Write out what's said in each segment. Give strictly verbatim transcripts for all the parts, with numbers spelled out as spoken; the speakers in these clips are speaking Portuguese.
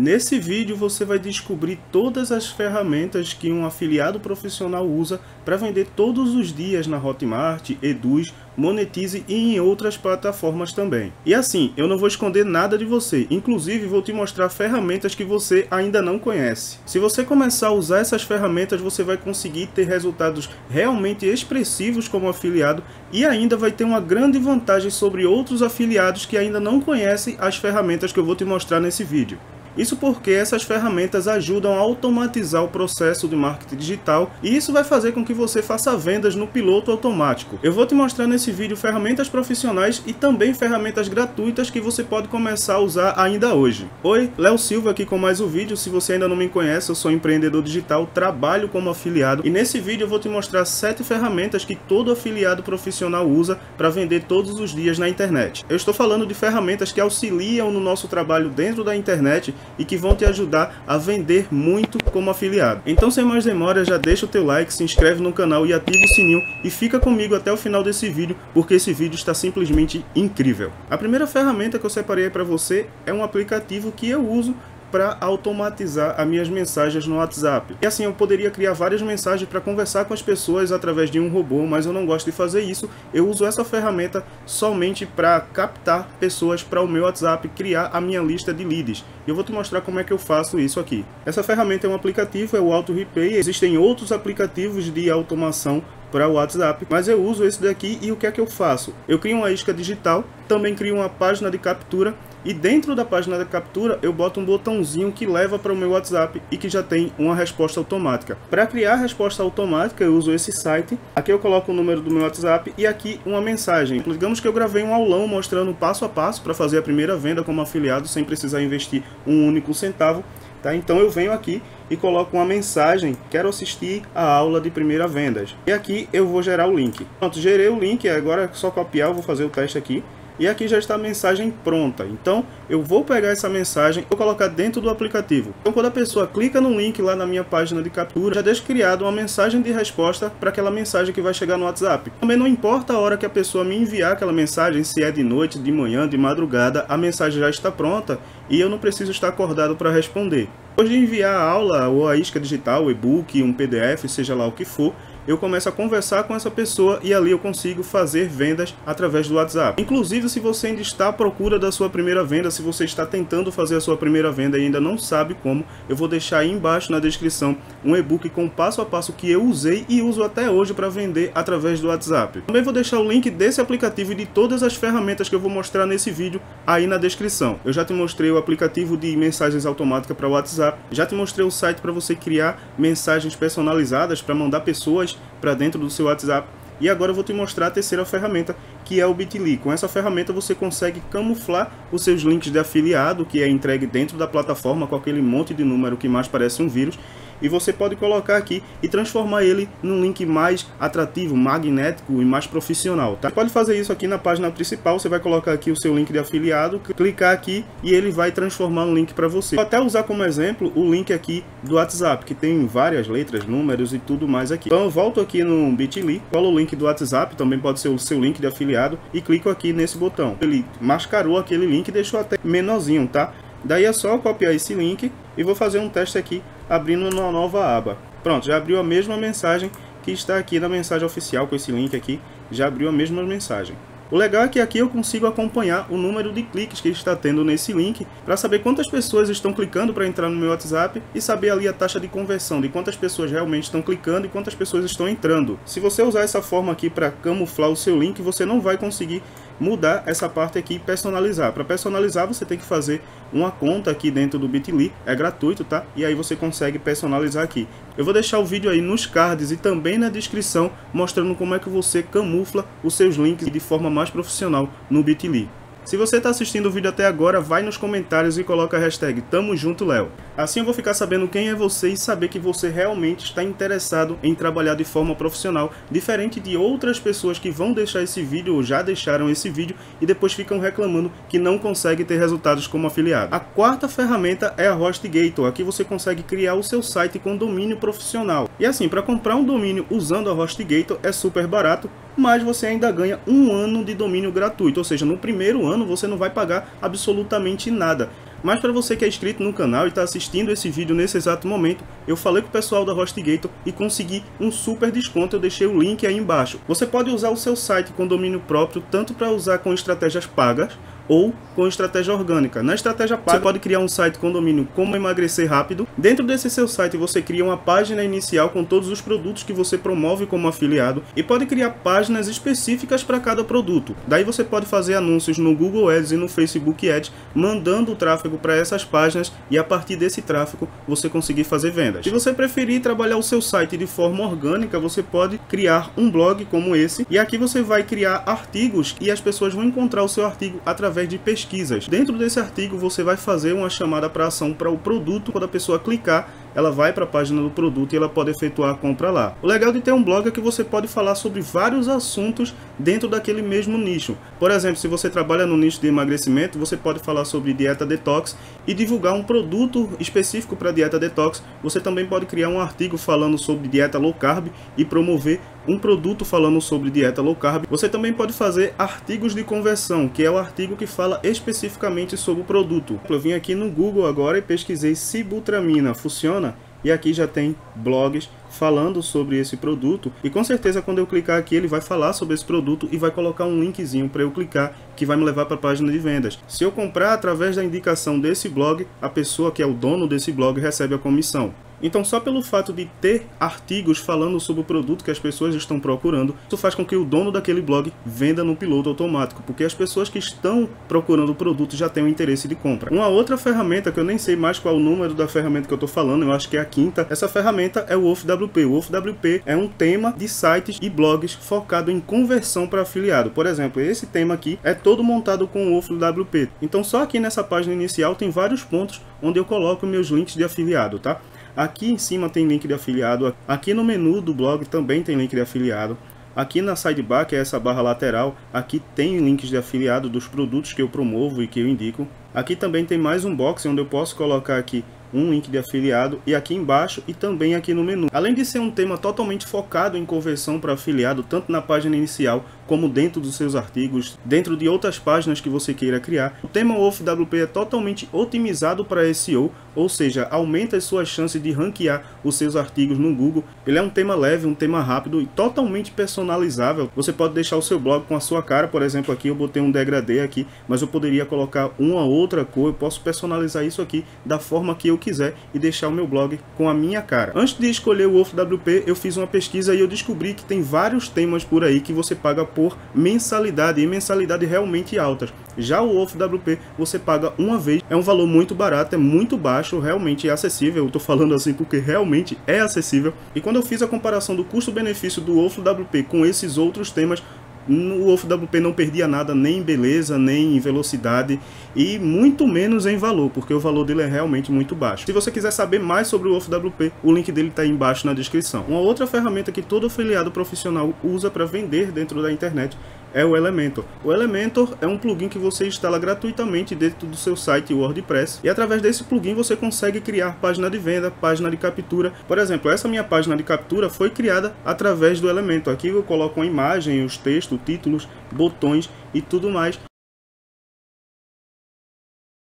Nesse vídeo você vai descobrir todas as ferramentas que um afiliado profissional usa para vender todos os dias na Hotmart, Eduzz, Monetize e em outras plataformas também. E assim, eu não vou esconder nada de você, inclusive vou te mostrar ferramentas que você ainda não conhece. Se você começar a usar essas ferramentas, você vai conseguir ter resultados realmente expressivos como afiliado e ainda vai ter uma grande vantagem sobre outros afiliados que ainda não conhecem as ferramentas que eu vou te mostrar nesse vídeo. Isso porque essas ferramentas ajudam a automatizar o processo de marketing digital e isso vai fazer com que você faça vendas no piloto automático. Eu vou te mostrar nesse vídeo ferramentas profissionais e também ferramentas gratuitas que você pode começar a usar ainda hoje. Oi, Léo Silva aqui com mais um vídeo. Se você ainda não me conhece, eu sou empreendedor digital, trabalho como afiliado e nesse vídeo eu vou te mostrar sete ferramentas que todo afiliado profissional usa para vender todos os dias na internet. Eu estou falando de ferramentas que auxiliam no nosso trabalho dentro da internet e que vão te ajudar a vender muito como afiliado. Então, sem mais demora, já deixa o teu like, se inscreve no canal e ativa o sininho e fica comigo até o final desse vídeo, porque esse vídeo está simplesmente incrível. A primeira ferramenta que eu separei para você é um aplicativo que eu uso para automatizar as minhas mensagens no WhatsApp. E assim, eu poderia criar várias mensagens para conversar com as pessoas através de um robô, mas eu não gosto de fazer isso. Eu uso essa ferramenta somente para captar pessoas para o meu WhatsApp, criar a minha lista de leads. E eu vou te mostrar como é que eu faço isso aqui. Essa ferramenta é um aplicativo, é o Auto Reply. Existem outros aplicativos de automação para o WhatsApp, mas eu uso esse daqui e o que é que eu faço? Eu crio uma isca digital, também crio uma página de captura e dentro da página da captura eu boto um botãozinho que leva para o meu WhatsApp e que já tem uma resposta automática. Para criar a resposta automática eu uso esse site, aqui eu coloco o número do meu WhatsApp e aqui uma mensagem. Digamos que eu gravei um aulão mostrando passo a passo para fazer a primeira venda como afiliado sem precisar investir um único centavo, tá? Então eu venho aqui e coloco uma mensagem, quero assistir a aula de primeira vendas. E aqui eu vou gerar o link. Pronto, gerei o link, agora é só copiar, eu vou fazer o teste aqui. E aqui já está a mensagem pronta, então eu vou pegar essa mensagem e colocar dentro do aplicativo. Então quando a pessoa clica no link lá na minha página de captura, já deixo criado uma mensagem de resposta para aquela mensagem que vai chegar no WhatsApp. Também não importa a hora que a pessoa me enviar aquela mensagem, se é de noite, de manhã, de madrugada, a mensagem já está pronta e eu não preciso estar acordado para responder. Depois de enviar a aula ou a isca digital, o e-book, um P D F, seja lá o que for, eu começo a conversar com essa pessoa e ali eu consigo fazer vendas através do WhatsApp. Inclusive, se você ainda está à procura da sua primeira venda, se você está tentando fazer a sua primeira venda e ainda não sabe como, eu vou deixar aí embaixo na descrição um e-book com passo a passo que eu usei e uso até hoje para vender através do WhatsApp. Também vou deixar o link desse aplicativo e de todas as ferramentas que eu vou mostrar nesse vídeo aí na descrição. Eu já te mostrei o aplicativo de mensagens automáticas para o WhatsApp, já te mostrei o site para você criar mensagens personalizadas para mandar pessoas para dentro do seu WhatsApp. E agora eu vou te mostrar a terceira ferramenta, que é o Bitly. Com essa ferramenta você consegue camuflar os seus links de afiliado, que é entregue dentro da plataforma com aquele monte de número que mais parece um vírus. E você pode colocar aqui e transformar ele num link mais atrativo, magnético e mais profissional, tá? Você pode fazer isso aqui na página principal, você vai colocar aqui o seu link de afiliado, clicar aqui e ele vai transformar um link para você. Vou até usar como exemplo o link aqui do WhatsApp, que tem várias letras, números e tudo mais aqui. Então eu volto aqui no Bitly, colo o link do WhatsApp, também pode ser o seu link de afiliado, e clico aqui nesse botão. Ele mascarou aquele link e deixou até menorzinho, tá? Daí é só copiar esse link e vou fazer um teste aqui abrindo uma nova aba. Pronto, já abriu a mesma mensagem que está aqui na mensagem oficial com esse link aqui, já abriu a mesma mensagem. O legal é que aqui eu consigo acompanhar o número de cliques que está tendo nesse link para saber quantas pessoas estão clicando para entrar no meu WhatsApp e saber ali a taxa de conversão, de quantas pessoas realmente estão clicando e quantas pessoas estão entrando. Se você usar essa forma aqui para camuflar o seu link, você não vai conseguir mudar essa parte aqui e personalizar. Para personalizar você tem que fazer uma conta aqui dentro do Bitly, é gratuito, tá? E aí você consegue personalizar aqui. Eu vou deixar o vídeo aí nos cards e também na descrição mostrando como é que você camufla os seus links de forma mais profissional no Bitly. Se você está assistindo o vídeo até agora, vai nos comentários e coloca a hashtag Tamo Junto Léo. Assim eu vou ficar sabendo quem é você e saber que você realmente está interessado em trabalhar de forma profissional, diferente de outras pessoas que vão deixar esse vídeo ou já deixaram esse vídeo e depois ficam reclamando que não consegue ter resultados como afiliado. A quarta ferramenta é a HostGator. Aqui você consegue criar o seu site com domínio profissional. E assim, para comprar um domínio usando a HostGator é super barato, mas você ainda ganha um ano de domínio gratuito, ou seja, no primeiro ano você não vai pagar absolutamente nada. Mas para você que é inscrito no canal e está assistindo esse vídeo nesse exato momento, eu falei com o pessoal da HostGator e consegui um super desconto, eu deixei o link aí embaixo. Você pode usar o seu site com domínio próprio, tanto para usar com estratégias pagas, ou com estratégia orgânica. Na estratégia paga, você pode criar um site com domínio como emagrecer rápido. Dentro desse seu site, você cria uma página inicial com todos os produtos que você promove como afiliado e pode criar páginas específicas para cada produto. Daí você pode fazer anúncios no Google Ads e no Facebook Ads, mandando o tráfego para essas páginas e a partir desse tráfego você conseguir fazer vendas. Se você preferir trabalhar o seu site de forma orgânica, você pode criar um blog como esse e aqui você vai criar artigos e as pessoas vão encontrar o seu artigo através de pesquisas. Dentro desse artigo você vai fazer uma chamada para ação para o produto. Quando a pessoa clicar, ela vai para a página do produto e ela pode efetuar a compra lá. O legal de ter um blog é que você pode falar sobre vários assuntos dentro daquele mesmo nicho. Por exemplo, se você trabalha no nicho de emagrecimento, você pode falar sobre dieta detox e divulgar um produto específico para dieta detox. Você também pode criar um artigo falando sobre dieta low carb e promover um produto falando sobre dieta low carb. Você também pode fazer artigos de conversão, que é o artigo que fala especificamente sobre o produto. Eu vim aqui no Google agora e pesquisei sibutramina, funciona? E aqui já tem blogs falando sobre esse produto e com certeza quando eu clicar aqui ele vai falar sobre esse produto e vai colocar um linkzinho para eu clicar que vai me levar para a página de vendas. Se eu comprar através da indicação desse blog, a pessoa que é o dono desse blog recebe a comissão. Então só pelo fato de ter artigos falando sobre o produto que as pessoas estão procurando, isso faz com que o dono daquele blog venda no piloto automático, porque as pessoas que estão procurando o produto já têm o interesse de compra. Uma outra ferramenta, que eu nem sei mais qual o número da ferramenta que eu estou falando, eu acho que é a quinta, essa ferramenta é o Wolf W P. O Wolf W P é um tema de sites e blogs focado em conversão para afiliado. Por exemplo, esse tema aqui é todo montado com o Wolf W P. Então só aqui nessa página inicial tem vários pontos onde eu coloco meus links de afiliado, tá? Aqui em cima tem link de afiliado, aqui no menu do blog também tem link de afiliado, aqui na sidebar, que é essa barra lateral, aqui tem links de afiliado dos produtos que eu promovo e que eu indico. Aqui também tem mais um box onde eu posso colocar aqui um link de afiliado e aqui embaixo e também aqui no menu. Além de ser um tema totalmente focado em conversão para afiliado, tanto na página inicial como dentro dos seus artigos, dentro de outras páginas que você queira criar, o tema Wolf W P é totalmente otimizado para S E O, ou seja, aumenta as suas chances de ranquear os seus artigos no Google. Ele é um tema leve, um tema rápido e totalmente personalizável. Você pode deixar o seu blog com a sua cara, por exemplo, aqui eu botei um degradê aqui, mas eu poderia colocar uma ou outra cor, eu posso personalizar isso aqui da forma que eu quiser e deixar o meu blog com a minha cara. Antes de escolher o Wolf W P, eu fiz uma pesquisa e eu descobri que tem vários temas por aí que você paga por mensalidade, e mensalidade realmente altas. Já o Wolf W P você paga uma vez, é um valor muito barato, é muito baixo, realmente é acessível. Eu tô falando assim porque realmente é acessível. E quando eu fiz a comparação do custo-benefício do Wolf W P com esses outros temas, o Wolf W P não perdia nada, nem em beleza, nem em velocidade e muito menos em valor, porque o valor dele é realmente muito baixo. Se você quiser saber mais sobre o Wolf W P, o link dele está aí embaixo na descrição. Uma outra ferramenta que todo afiliado profissional usa para vender dentro da internet é o Elementor. O Elementor é um plugin que você instala gratuitamente dentro do seu site WordPress e através desse plugin você consegue criar página de venda, página de captura. Por exemplo, essa minha página de captura foi criada através do Elementor. Aqui eu coloco uma imagem, os textos, títulos, botões e tudo mais.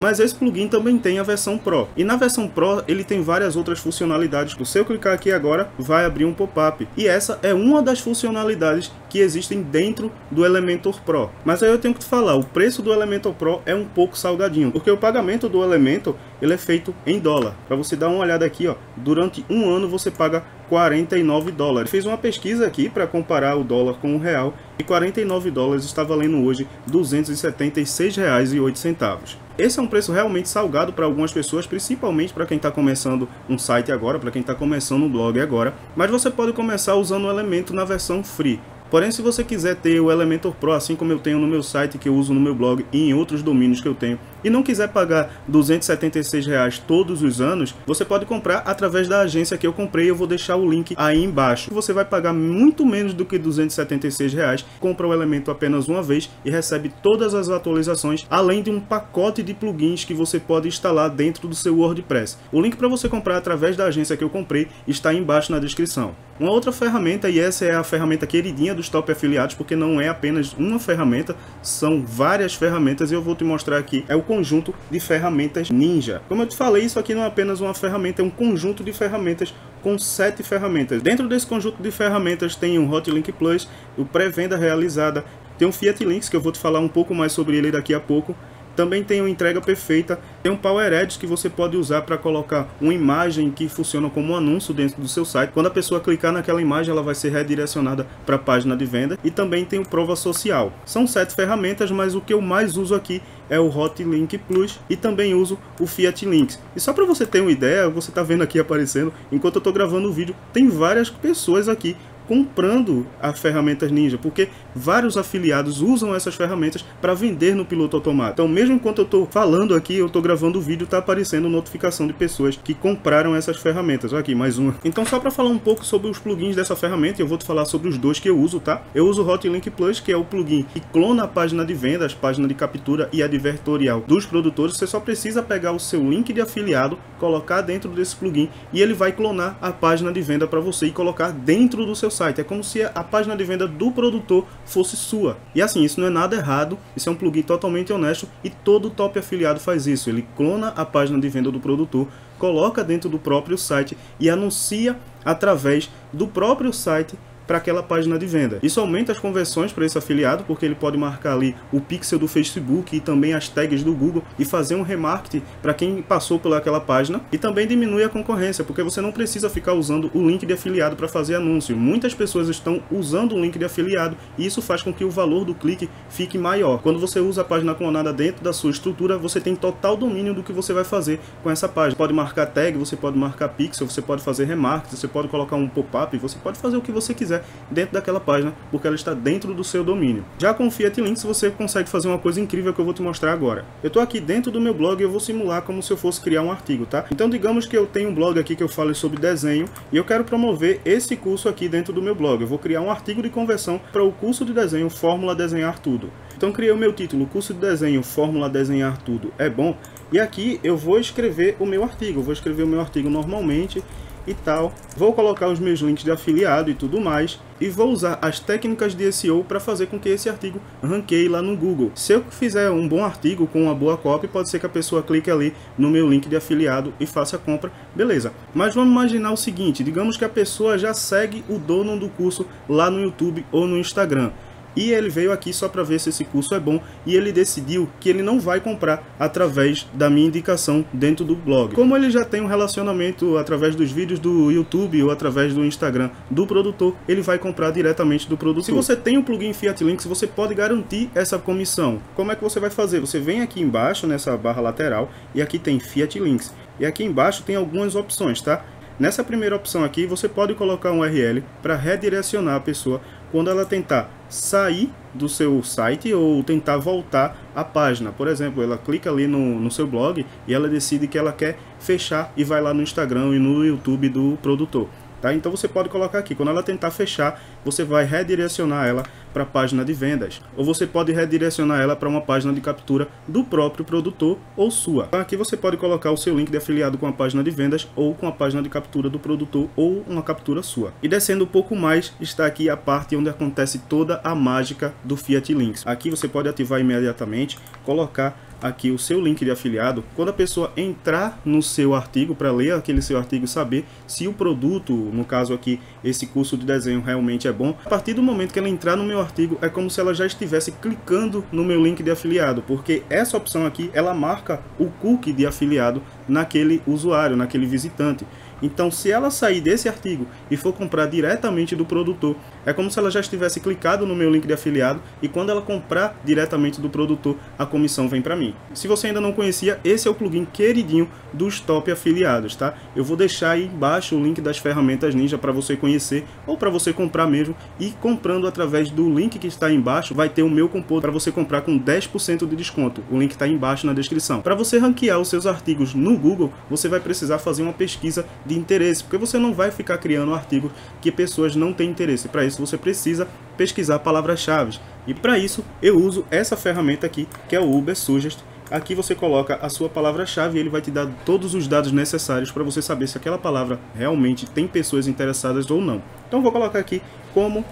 Mas esse plugin também tem a versão Pro. E na versão Pro ele tem várias outras funcionalidades. Se eu clicar aqui agora, vai abrir um pop-up. E essa é uma das funcionalidades que existem dentro do Elementor Pro. Mas aí eu tenho que te falar, o preço do Elementor Pro é um pouco salgadinho, porque o pagamento do Elementor ele é feito em dólar. Para você dar uma olhada aqui, ó, durante um ano você paga quarenta e nove dólares. Fiz uma pesquisa aqui para comparar o dólar com o real e quarenta e nove dólares está valendo hoje duzentos e setenta e seis reais e oito centavos. Esse é um preço realmente salgado para algumas pessoas, principalmente para quem está começando um site agora, para quem está começando um blog agora. Mas você pode começar usando o Elementor na versão free. Porém, se você quiser ter o Elementor Pro, assim como eu tenho no meu site, que eu uso no meu blog e em outros domínios que eu tenho, e não quiser pagar duzentos e setenta e seis reais todos os anos, você pode comprar através da agência que eu comprei. Eu vou deixar o link aí embaixo. Você vai pagar muito menos do que duzentos e setenta e seis reais, compra o Elementor apenas uma vez e recebe todas as atualizações, além de um pacote de plugins que você pode instalar dentro do seu WordPress. O link para você comprar através da agência que eu comprei está aí embaixo na descrição. Uma outra ferramenta, e essa é a ferramenta queridinha do dos top afiliados, porque não é apenas uma ferramenta, são várias ferramentas e eu vou te mostrar aqui, é o conjunto de ferramentas ninja. Como eu te falei, isso aqui não é apenas uma ferramenta, é um conjunto de ferramentas com sete ferramentas. Dentro desse conjunto de ferramentas tem um Hotlink Plus, o pré-venda realizada, tem um Fiat Links, que eu vou te falar um pouco mais sobre ele daqui a pouco. Também tem uma Entrega Perfeita, tem um PowerAds que você pode usar para colocar uma imagem que funciona como um anúncio dentro do seu site. Quando a pessoa clicar naquela imagem, ela vai ser redirecionada para a página de venda. E também tem o Prova Social. São sete ferramentas, mas o que eu mais uso aqui é o Hotlink Plus e também uso o Fiat Links. E só para você ter uma ideia, você está vendo aqui aparecendo, enquanto eu estou gravando o vídeo, tem várias pessoas aqui comprando as ferramentas ninja, porque vários afiliados usam essas ferramentas para vender no piloto automático. Então, mesmo enquanto eu estou falando aqui, eu estou gravando o vídeo, está aparecendo notificação de pessoas que compraram essas ferramentas. Aqui, mais uma. Então, só para falar um pouco sobre os plugins dessa ferramenta, eu vou te falar sobre os dois que eu uso, tá? Eu uso o Hotlink Plus, que é o plugin que clona a página de venda, as páginas de captura e advertorial dos produtores. Você só precisa pegar o seu link de afiliado, colocar dentro desse plugin e ele vai clonar a página de venda para você e colocar dentro do seu site. É como se a página de venda do produtor fosse sua. E assim, isso não é nada errado, isso é um plugin totalmente honesto e todo top afiliado faz isso. Ele clona a página de venda do produtor, coloca dentro do próprio site e anuncia através do próprio site para aquela página de venda. Isso aumenta as conversões para esse afiliado, porque ele pode marcar ali o pixel do Facebook e também as tags do Google e fazer um remarketing para quem passou por aquela página, e também diminui a concorrência, porque você não precisa ficar usando o link de afiliado para fazer anúncio. Muitas pessoas estão usando o link de afiliado e isso faz com que o valor do clique fique maior. Quando você usa a página clonada dentro da sua estrutura, você tem total domínio do que você vai fazer com essa página. Você pode marcar tag, você pode marcar pixel, você pode fazer remarketing, você pode colocar um pop-up, você pode fazer o que você quiser dentro daquela página, porque ela está dentro do seu domínio. Já com o Fiat Links você consegue fazer uma coisa incrível que eu vou te mostrar agora. Eu estou aqui dentro do meu blog e eu vou simular como se eu fosse criar um artigo, tá? Então digamos que eu tenho um blog aqui que eu falo sobre desenho e eu quero promover esse curso aqui dentro do meu blog. Eu vou criar um artigo de conversão para o curso de desenho Fórmula Desenhar Tudo. Então criei o meu título, curso de desenho Fórmula Desenhar Tudo é bom, e aqui eu vou escrever o meu artigo. Eu vou escrever o meu artigo normalmente e tal, vou colocar os meus links de afiliado e tudo mais, e vou usar as técnicas de S E O para fazer com que esse artigo ranqueie lá no Google. Se eu fizer um bom artigo com uma boa copy, pode ser que a pessoa clique ali no meu link de afiliado e faça a compra, beleza. Mas vamos imaginar o seguinte, digamos que a pessoa já segue o dono do curso lá no YouTube ou no Instagram, e ele veio aqui só para ver se esse curso é bom e ele decidiu que ele não vai comprar através da minha indicação dentro do blog. Como ele já tem um relacionamento através dos vídeos do YouTube ou através do Instagram do produtor, ele vai comprar diretamente do produtor. Se você tem o plugin Fiat Links, você pode garantir essa comissão. Como é que você vai fazer? Você vem aqui embaixo nessa barra lateral e aqui tem Fiat Links. E aqui embaixo tem algumas opções, tá? Nessa primeira opção aqui, você pode colocar um U R L para redirecionar a pessoa quando ela tentar sair do seu site ou tentar voltar à página. Por exemplo, ela clica ali no, no seu blog e ela decide que ela quer fechar e vai lá no Instagram e no YouTube do produtor. Tá? Então você pode colocar aqui, quando ela tentar fechar, você vai redirecionar ela para a página de vendas, ou você pode redirecionar ela para uma página de captura do próprio produtor ou sua. Então aqui você pode colocar o seu link de afiliado com a página de vendas ou com a página de captura do produtor ou uma captura sua. E descendo um pouco mais, está aqui a parte onde acontece toda a mágica do Fiat Links. Aqui você pode ativar imediatamente, colocar aqui o seu link de afiliado. Quando a pessoa entrar no seu artigo para ler aquele seu artigo e saber se o produto, no caso aqui esse curso de desenho, realmente é bom, a partir do momento que ela entrar no meu artigo é como se ela já estivesse clicando no meu link de afiliado, porque essa opção aqui ela marca o cookie de afiliado naquele usuário, naquele visitante. Então, se ela sair desse artigo e for comprar diretamente do produtor, é como se ela já estivesse clicado no meu link de afiliado, e quando ela comprar diretamente do produtor, a comissão vem para mim. Se você ainda não conhecia, esse é o plugin queridinho dos top afiliados, tá? Eu vou deixar aí embaixo o link das ferramentas ninja para você conhecer, ou para você comprar mesmo, e comprando através do link que está aí embaixo, vai ter o meu cupom para você comprar com dez por cento de desconto. O link está aí embaixo na descrição. Para você ranquear os seus artigos no Google, você vai precisar fazer uma pesquisa de interesse, porque você não vai ficar criando artigos que pessoas não têm interesse. Para isso você precisa pesquisar palavras-chave, e para isso eu uso essa ferramenta aqui, que é o Ubersuggest. Aqui você coloca a sua palavra-chave e ele vai te dar todos os dados necessários para você saber se aquela palavra realmente tem pessoas interessadas ou não. Então vou colocar aqui como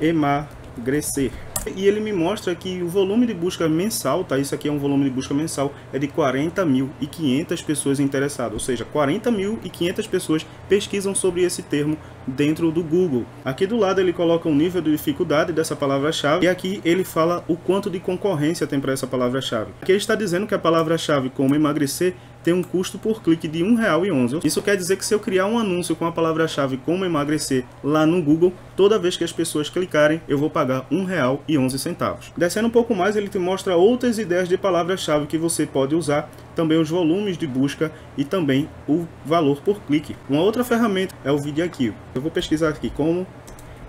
emagrecer. e ele me mostra que o volume de busca mensal, tá? Isso aqui é um volume de busca mensal, é de quarenta mil e quinhentas pessoas interessadas, ou seja, quarenta mil e quinhentas pessoas pesquisam sobre esse termo dentro do Google. Aqui do lado ele coloca um nível de dificuldade dessa palavra-chave e aqui ele fala o quanto de concorrência tem para essa palavra-chave. Aqui ele está dizendo que a palavra-chave como emagrecer tem um custo por clique de um real e onze. Isso quer dizer que se eu criar um anúncio com a palavra-chave como emagrecer lá no Google, toda vez que as pessoas clicarem, eu vou pagar um real e onze centavos. Descendo um pouco mais, ele te mostra outras ideias de palavra-chave que você pode usar, também os volumes de busca e também o valor por clique. Uma outra ferramenta é o Vidiq. Eu vou pesquisar aqui como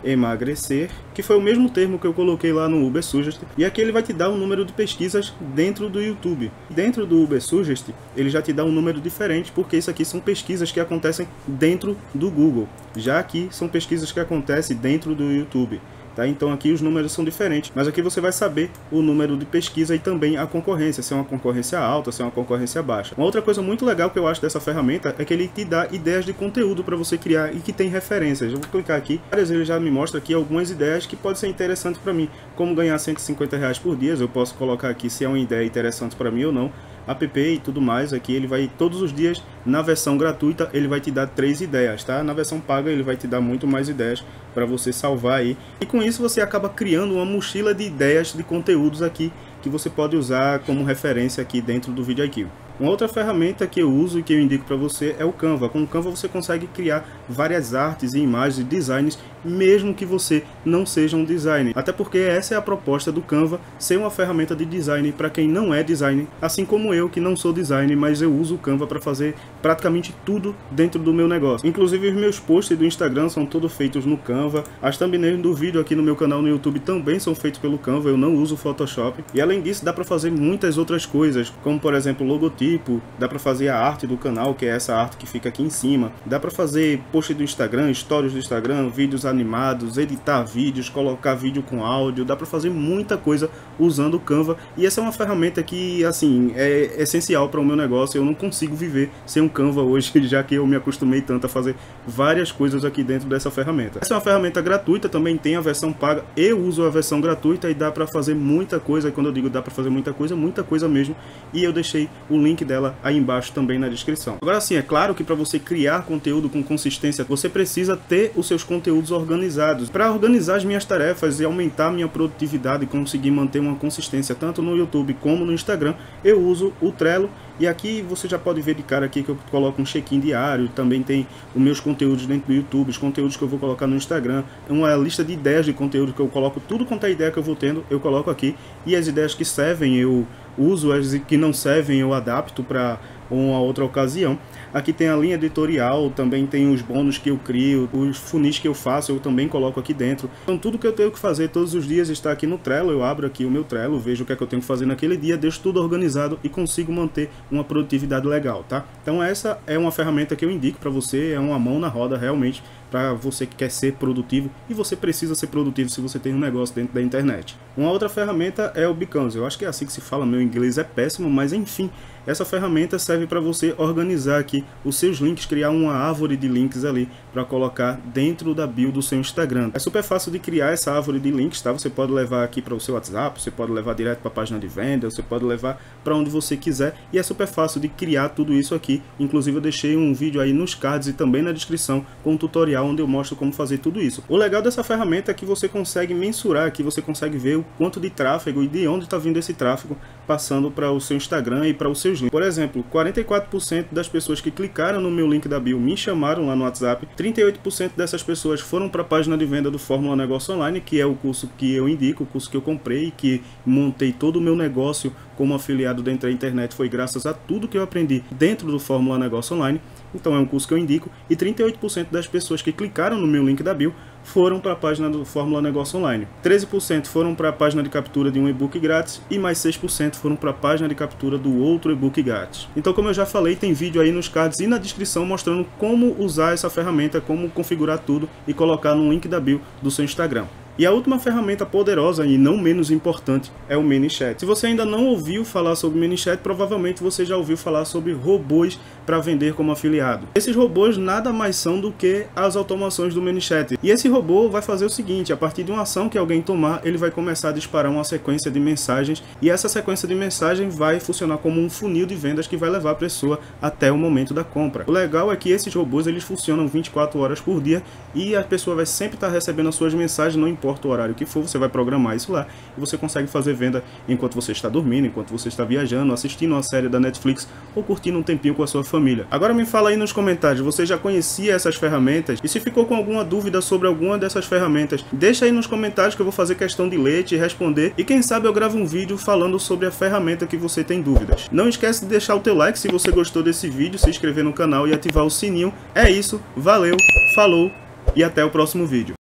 emagrecer, que foi o mesmo termo que eu coloquei lá no Ubersuggest, e aqui ele vai te dar um número de pesquisas dentro do YouTube. Dentro do Ubersuggest, ele já te dá um número diferente, porque isso aqui são pesquisas que acontecem dentro do Google. Já aqui são pesquisas que acontecem dentro do YouTube. Tá, então aqui os números são diferentes, mas aqui você vai saber o número de pesquisa e também a concorrência, se é uma concorrência alta, se é uma concorrência baixa. Uma outra coisa muito legal que eu acho dessa ferramenta é que ele te dá ideias de conteúdo para você criar e que tem referências. Eu vou clicar aqui, ele já me mostra aqui algumas ideias que podem ser interessantes para mim, como ganhar cento e cinquenta reais por dia. Eu posso colocar aqui se é uma ideia interessante para mim ou não. App e tudo mais, aqui ele vai todos os dias, na versão gratuita ele vai te dar três ideias, tá? Na versão paga ele vai te dar muito mais ideias para você salvar aí. E com isso você acaba criando uma mochila de ideias de conteúdos aqui que você pode usar como referência aqui dentro do vídeo aqui. Uma outra ferramenta que eu uso e que eu indico para você é o Canva. Com o Canva você consegue criar várias artes e imagens e designs, mesmo que você não seja um designer. Até porque essa é a proposta do Canva, ser uma ferramenta de design para quem não é designer, assim como eu que não sou designer, mas eu uso o Canva para fazer praticamente tudo dentro do meu negócio. Inclusive os meus posts do Instagram são todos feitos no Canva, as thumbnails do vídeo aqui no meu canal no YouTube também são feitos pelo Canva, eu não uso Photoshop. E além disso dá para fazer muitas outras coisas, como por exemplo logotipo. Tipo, dá para fazer a arte do canal, que é essa arte que fica aqui em cima. Dá para fazer post do Instagram, stories do Instagram, vídeos animados, editar vídeos, colocar vídeo com áudio. Dá para fazer muita coisa usando o Canva. E essa é uma ferramenta que, assim, é essencial para o meu negócio. Eu não consigo viver sem um Canva hoje, já que eu me acostumei tanto a fazer várias coisas aqui dentro dessa ferramenta. Essa é uma ferramenta gratuita, também tem a versão paga. Eu uso a versão gratuita e dá para fazer muita coisa. E quando eu digo dá para fazer muita coisa, muita coisa mesmo. E eu deixei o link dela aí embaixo também na descrição. Agora sim, é claro que para você criar conteúdo com consistência, você precisa ter os seus conteúdos organizados. Para organizar as minhas tarefas e aumentar minha produtividade e conseguir manter uma consistência tanto no YouTube como no Instagram, eu uso o Trello. E aqui você já pode ver de cara aqui que eu coloco um check-in diário, também tem os meus conteúdos dentro do YouTube, os conteúdos que eu vou colocar no Instagram, uma lista de ideias de conteúdo que eu coloco, tudo quanto é ideia que eu vou tendo, eu coloco aqui, e as ideias que servem eu uso, as que não servem eu adapto para uma outra ocasião. Aqui tem a linha editorial, também tem os bônus que eu crio, os funis que eu faço eu também coloco aqui dentro. Então tudo que eu tenho que fazer todos os dias está aqui no Trello. Eu abro aqui o meu Trello, vejo o que é que eu tenho que fazer naquele dia, deixo tudo organizado e consigo manter uma produtividade legal, tá? Então essa é uma ferramenta que eu indico para você, é uma mão na roda realmente para você que quer ser produtivo, e você precisa ser produtivo se você tem um negócio dentro da internet. Uma outra ferramenta é o Bitly. Eu acho que é assim que se fala, meu inglês é péssimo, mas enfim, essa ferramenta serve para você organizar aqui os seus links, criar uma árvore de links ali para colocar dentro da bio do seu Instagram. É super fácil de criar essa árvore de links, tá? Você pode levar aqui para o seu WhatsApp, você pode levar direto para a página de venda, você pode levar para onde você quiser, e é super fácil de criar tudo isso aqui. Inclusive eu deixei um vídeo aí nos cards e também na descrição com um tutorial onde eu mostro como fazer tudo isso. O legal dessa ferramenta é que você consegue mensurar, que você consegue ver o quanto de tráfego e de onde está vindo esse tráfego passando para o seu Instagram e para os seus links. Por exemplo, quarenta e quatro por cento das pessoas que clicaram no meu link da bio me chamaram lá no WhatsApp, trinta e oito por cento dessas pessoas foram para a página de venda do Fórmula Negócio Online, que é o curso que eu indico, o curso que eu comprei, que montei todo o meu negócio como afiliado dentro da internet, foi graças a tudo que eu aprendi dentro do Fórmula Negócio Online. Então é um curso que eu indico, e trinta e oito por cento das pessoas que clicaram no meu link da bio foram para a página do Fórmula Negócio Online. treze por cento foram para a página de captura de um e-book grátis e mais seis por cento foram para a página de captura do outro e-book grátis. Então, como eu já falei, tem vídeo aí nos cards e na descrição mostrando como usar essa ferramenta, como configurar tudo e colocar no link da bio do seu Instagram. E a última ferramenta poderosa e não menos importante é o ManyChat. Se você ainda não ouviu falar sobre ManyChat, provavelmente você já ouviu falar sobre robôs para vender como afiliado. Esses robôs nada mais são do que as automações do ManyChat. E esse robô vai fazer o seguinte: a partir de uma ação que alguém tomar, ele vai começar a disparar uma sequência de mensagens, e essa sequência de mensagem vai funcionar como um funil de vendas que vai levar a pessoa até o momento da compra. O legal é que esses robôs eles funcionam vinte e quatro horas por dia, e a pessoa vai sempre estar recebendo as suas mensagens, não importa o horário que for. Você vai programar isso lá e você consegue fazer venda enquanto você está dormindo, enquanto você está viajando, assistindo uma série da Netflix ou curtindo um tempinho com a sua família. Agora me fala aí nos comentários, você já conhecia essas ferramentas? E se ficou com alguma dúvida sobre alguma dessas ferramentas, deixa aí nos comentários que eu vou fazer questão de ler, te responder, e quem sabe eu gravo um vídeo falando sobre a ferramenta que você tem dúvidas. Não esquece de deixar o teu like se você gostou desse vídeo, se inscrever no canal e ativar o sininho. É isso, valeu, falou e até o próximo vídeo.